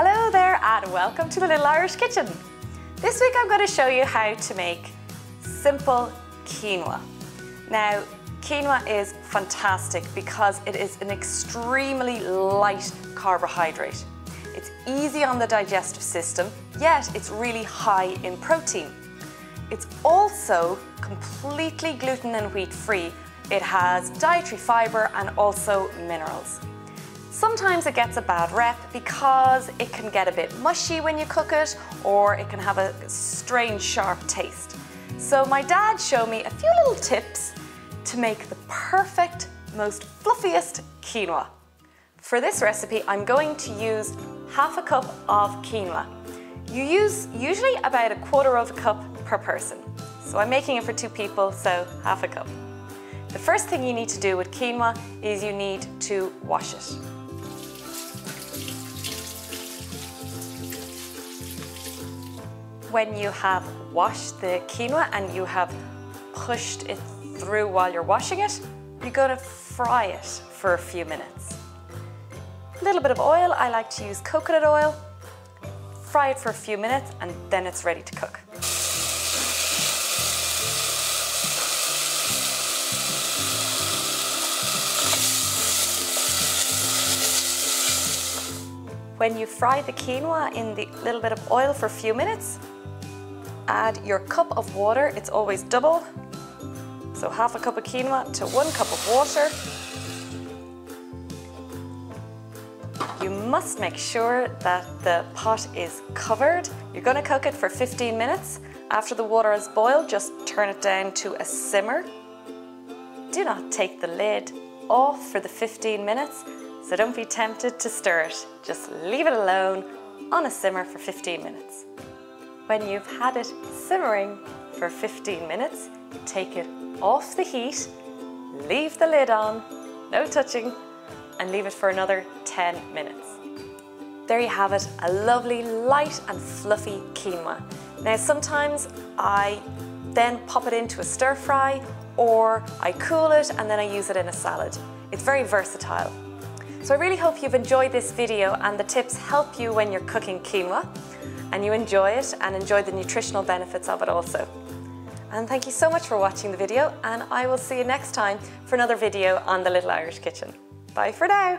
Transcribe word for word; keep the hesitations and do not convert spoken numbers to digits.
Hello there and welcome to the Little Irish Kitchen. This week I'm going to show you how to make simple quinoa. Now, quinoa is fantastic because it is an extremely light carbohydrate. It's easy on the digestive system, yet it's really high in protein. It's also completely gluten and wheat free. It has dietary fiber and also minerals. Sometimes it gets a bad rep because it can get a bit mushy when you cook it, or it can have a strange sharp taste. So my dad showed me a few little tips to make the perfect, most fluffiest quinoa. For this recipe, I'm going to use half a cup of quinoa. You use usually about a quarter of a cup per person. So I'm making it for two people, so half a cup. The first thing you need to do with quinoa is you need to wash it. When you have washed the quinoa and you have pushed it through while you're washing it, you're going to fry it for a few minutes. A little bit of oil, I like to use coconut oil. Fry it for a few minutes and then it's ready to cook. When you fry the quinoa in the little bit of oil for a few minutes, add your cup of water. It's always double. So half a cup of quinoa to one cup of water. You must make sure that the pot is covered. You're going to cook it for fifteen minutes. After the water has boiled, just turn it down to a simmer. Do not take the lid off for the fifteen minutes, so don't be tempted to stir it. Just leave it alone on a simmer for fifteen minutes. When you've had it simmering for fifteen minutes, take it off the heat, leave the lid on, no touching, and leave it for another ten minutes. There you have it, a lovely light and fluffy quinoa. Now sometimes I then pop it into a stir fry, or I cool it and then I use it in a salad. It's very versatile. So I really hope you've enjoyed this video and the tips help you when you're cooking quinoa and you enjoy it and enjoy the nutritional benefits of it also. And thank you so much for watching the video, and I will see you next time for another video on The Little Irish Kitchen. Bye for now.